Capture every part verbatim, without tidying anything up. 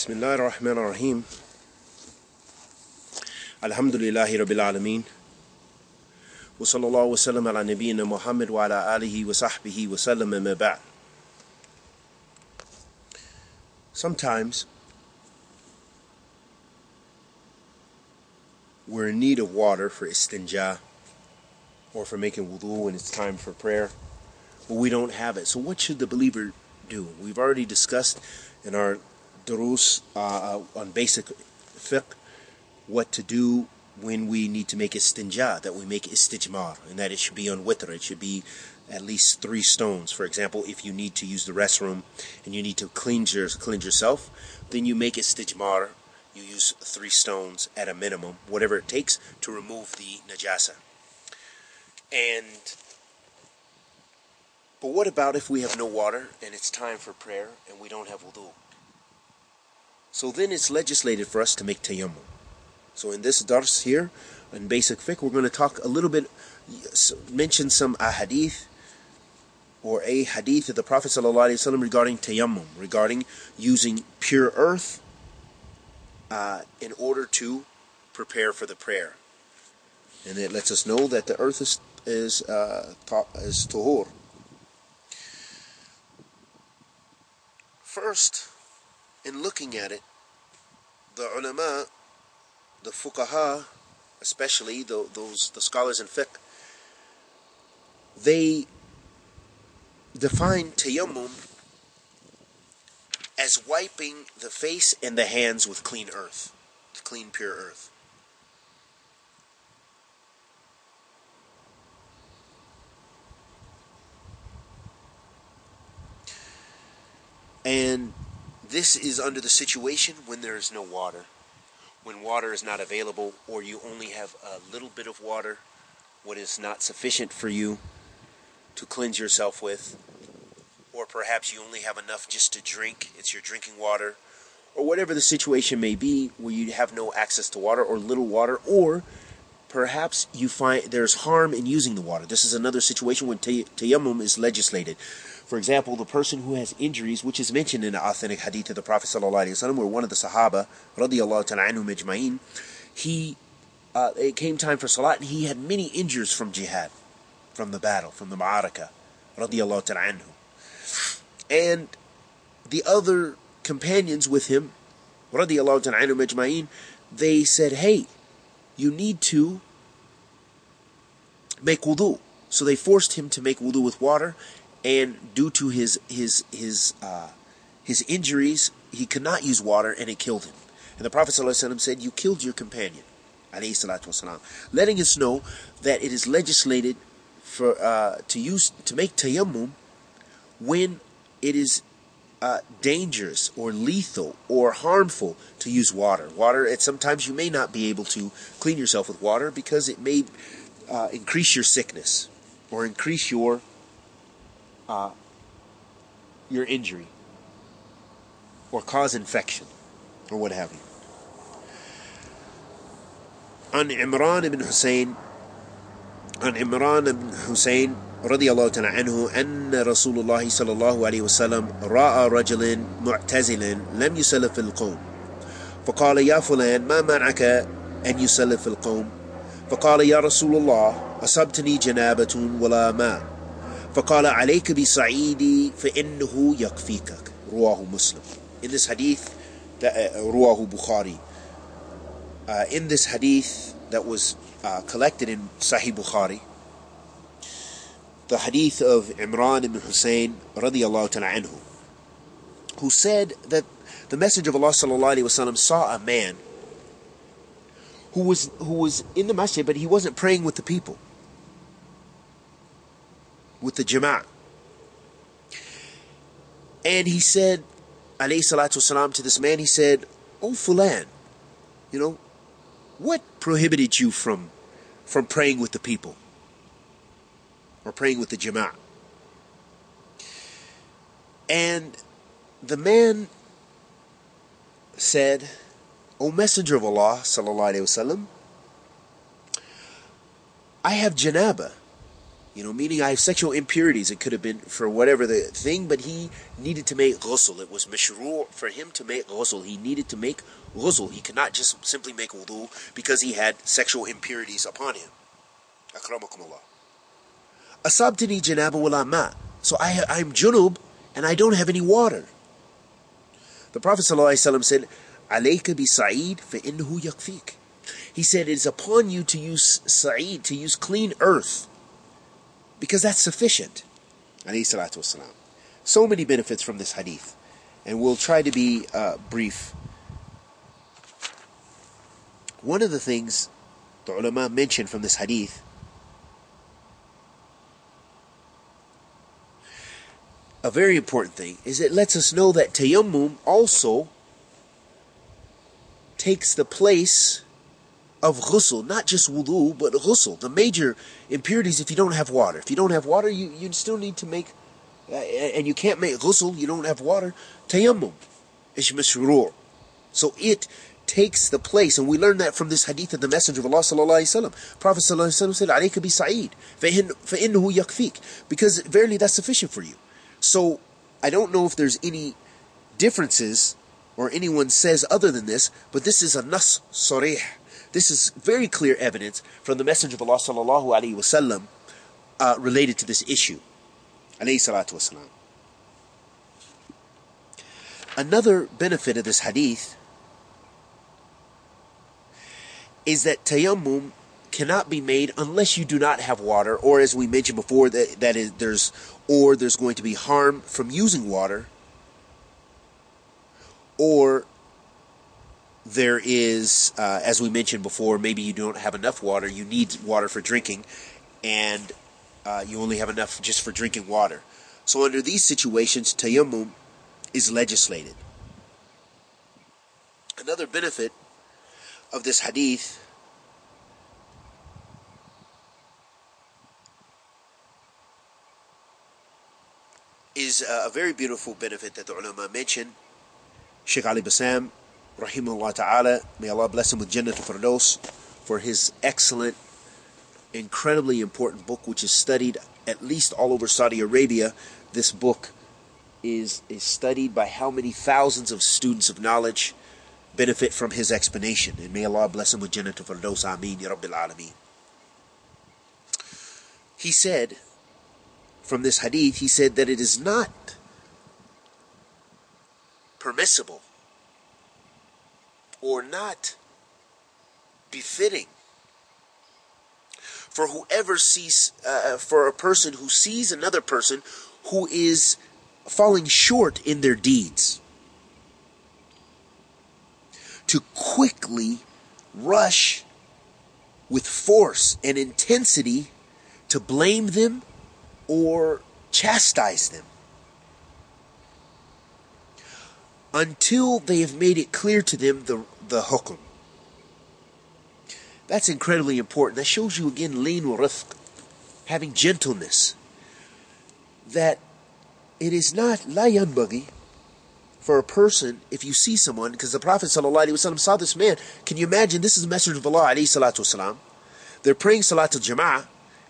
Bismillah ar-Rahman ar-Rahim. Alhamdulillahi Rabbil Alameen. Wa sallallahu wa sallam ala nabiyyina Muhammad wa ala alihi wa sahbihi wa sallam ma ba'd. Sometimes we're in need of water for istinja or for making wudu when it's time for prayer, but we don't have it. So what should the believer do? We've already discussed in our durus uh, on basic fiqh what to do when we need to make istinja, that we make istijmar, and that it should be on witr. It should be at least three stones. For example, if you need to use the restroom and you need to cleanse, your, cleanse yourself, then you make istijmar. You use three stones at a minimum, whatever it takes to remove the najasa. And but what about if we have no water and it's time for prayer and we don't have wudu? So then it's legislated for us to make tayammum. So in this dars here, in basic fiqh, we're going to talk a little bit, mention some ahadith, or a hadith of the Prophet ﷺ regarding tayammum, regarding using pure earth uh, in order to prepare for the prayer. And it lets us know that the earth is, is, uh, is tuhur. First, in looking at it, the ulama, the fuqaha, especially the, those the scholars in fiqh, they define tayammum as wiping the face and the hands with clean earth, clean pure earth. And this is under the situation when there is no water, when water is not available, or you only have a little bit of water, what is not sufficient for you to cleanse yourself with, or perhaps you only have enough just to drink, it's your drinking water, or whatever the situation may be where you have no access to water or little water, or perhaps you find there's harm in using the water. This is another situation when tayammum is legislated. For example, the person who has injuries, which is mentioned in an authentic hadith of the Prophet ﷺ, where one of the Sahaba, radiyallahu ta'ala anhum ajma'in, he, uh, it came time for salat, and he had many injuries from jihad, from the battle, from the ma'araka, radiyallahu ta'ala anhum. And the other companions with him, radiyallahu ta'ala anhum ajma'in, they said, hey, you need to make wudu. So they forced him to make wudu with water, and due to his his his uh, his injuries, he could not use water, and it killed him. And the Prophet ﷺ said, "You killed your companion," alayhi salatu wasalam, letting us know that it is legislated for uh, to use to make tayammum when it is Uh, dangerous or lethal or harmful to use water. Water, and sometimes you may not be able to clean yourself with water because it may uh, increase your sickness or increase your uh, your injury or cause infection or what have you. An Imran ibn Husayn, an Imran ibn Husayn, رضي الله تعالى عنه أن رسول الله صلى الله عليه وسلم رأى رجلا معتزلا لم يصلي في القوم فقال يا فلان ما منعك أن يصلي في القوم فقال يا رسول الله أصابتني جنابة ولا ماء فقال عليك بصعيدي فإنه يكفيك رواه مسلم. In this hadith that uh, رواه Bukhari, uh, in this hadith that was uh, collected in Sahih Bukhari, the hadith of Imran ibn Husayn radiyallahu ta'ala anhu, who said that the Messenger of Allah sallallahu alaihi wasallam saw a man who was who was in the masjid, but he wasn't praying with the people, with the jama'ah. And he said, alayhi salatu wasalam, to this man, he said, "Oh fulan, you know, what prohibited you from from praying with the people?" Or praying with the jama'ah. And the man said, "O Messenger of Allah sallallahu alaihi wasallam, I have janaba." You know, meaning I have sexual impurities. It could have been for whatever the thing, but he needed to make ghusl. It was mashru' for him to make ghusl. He needed to make ghusl. He could not just simply make wudu because he had sexual impurities upon him. Akramakumullah. Asabtini janaba wala ma. So I, I'm junub and I don't have any water. The Prophet ﷺ said, Alayka bi sa'id fa innahu yakfik. He said, it is upon you to use sa'id, to use clean earth, because that's sufficient. So many benefits from this hadith, and we'll try to be uh, brief. One of the things the ulama mentioned from this hadith, a very important thing, is it lets us know that tayammum also takes the place of ghusl, not just wudu, but ghusl. The major impurities, if you don't have water. If you don't have water, you, you still need to make, uh, and you can't make ghusl, you don't have water. Tayammum is mashru'. So it takes the place, and we learn that from this hadith of the Messenger of Allah sallallahu alaihi wasallam. Prophet sallallahu alaihi wasallam said, Alayka bi sa'id, fa'innahu yakfik, because verily that's sufficient for you. So I don't know if there's any differences or anyone says other than this, but this is a nas sarih. This is very clear evidence from the Messenger of Allah sallallahu alaihi wasallam uh, related to this issue. Alayhi salatu wasalam. Another benefit of this hadith is that tayammum cannot be made unless you do not have water, or as we mentioned before, that that is there's or there's going to be harm from using water, or there is, uh, as we mentioned before, maybe you don't have enough water, you need water for drinking, and uh, you only have enough just for drinking water. So under these situations, tayammum is legislated. Another benefit of this hadith is a very beautiful benefit that the ulama mentioned. Sheikh Ali Bassam, rahimahullah ta'ala, may Allah bless him with Jannat al-Firdaws, for his excellent, incredibly important book, which is studied at least all over Saudi Arabia. This book is, is studied by how many thousands of students of knowledge benefit from his explanation. And may Allah bless him with Jannat al-Firdaws. Ameen, Ya Rabbil Alameen. He said, from this hadith, he said that it is not permissible or not befitting for whoever sees, uh, for a person who sees another person who is falling short in their deeds, to quickly rush with force and intensity to blame them or chastise them, until they have made it clear to them the, the hukum. That's incredibly important. That shows you again, lean wa rifq, having gentleness. That it is not la yanbaghi for a person, if you see someone, because the Prophet ﷺ saw this man. Can you imagine? This is the Messenger of Allah ﷺ. They're praying Salatul Jama'ah,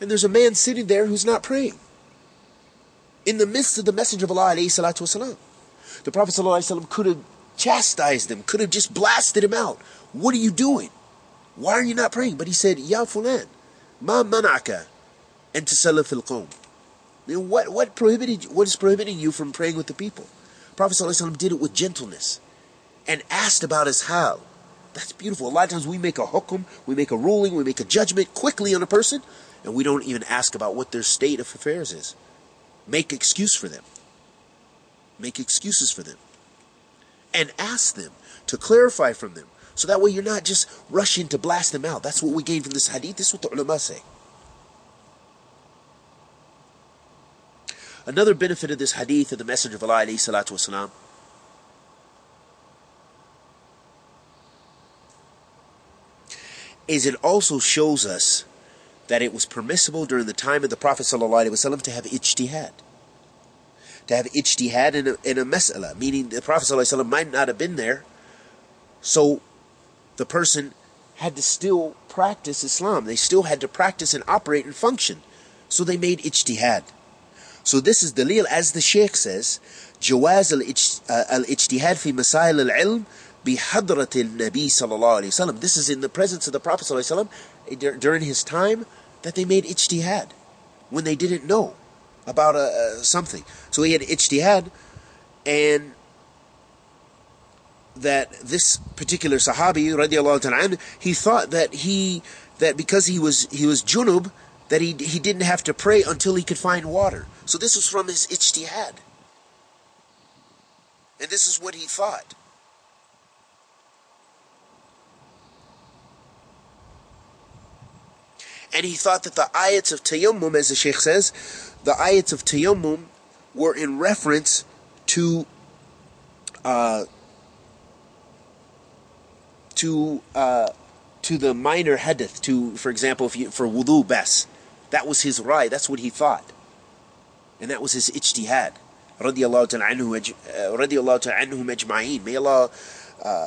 and there's a man sitting there who's not praying, in the midst of the Messenger of Allah ﷺ. The Prophet ﷺ could have chastised him, could have just blasted him out. What are you doing? Why are you not praying? But he said, Ya fulan, ma manaka an tusalli fil qawm. What, what, prohibited, what is prohibiting you from praying with the people? The Prophet ﷺ did it with gentleness and asked about his hal. That's beautiful. A lot of times we make a hukum, we make a ruling, we make a judgment quickly on a person, and we don't even ask about what their state of affairs is. Make excuse for them. Make excuses for them and ask them to clarify from them, so that way you're not just rushing to blast them out. That's what we gain from this hadith. This is what the ulama say. Another benefit of this hadith of the Messenger of Allah alayhi salatu wasalam is it also shows us that it was permissible during the time of the Prophet sallallahu alaihi wasallam to have ijtihad. To have ijtihad in a, in a mas'ala, meaning the Prophet ﷺ might not have been there, so the person had to still practice Islam. They still had to practice and operate and function. So they made ijtihad. So this is dalil, as the Shaykh says, جواز الاجتهاد في مسائل العلم بحضرة النبي صلى الله عليه وسلم. This is in the presence of the Prophet صلى الله عليه وسلم, during his time, that they made ijtihad when they didn't know about a, uh, something. So he had ijtihad, and that this particular Sahabi radiallahu ta'ala, he thought that he that because he was he was junub, that he he didn't have to pray until he could find water. So this was from his ijtihad, and this is what he thought. And he thought that the ayats of Tayammum, as the Shaykh says, the ayats of Tayammum were in reference to uh, to uh, to the minor hadeeth, to, for example, if you, for wudu bas. That was his rai, that's what he thought. And that was his ijtihad. Radiallahu ta'ala anhum ajma'een. May Allah uh,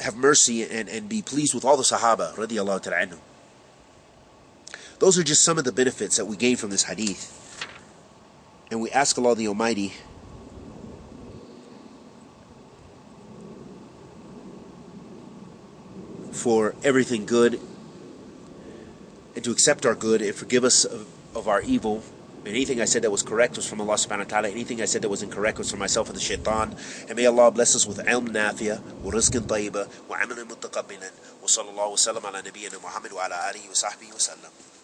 have mercy and, and be pleased with all the Sahaba. Radiallahu ta'ala anhum. Those are just some of the benefits that we gain from this hadith. And we ask Allah the Almighty for everything good, and to accept our good, and forgive us of, of our evil. And anything I said that was correct was from Allah subhanahu wa ta'ala. Anything I said that was incorrect was from myself and the shaitan. And may Allah bless us with ilm nafiya, wa rizqin tayyiba, wa amalan mutaqabbilan. Wa sallallahu wa sallam ala nabiyyina Muhammad wa ala alihi wa sahbihi wa sallam.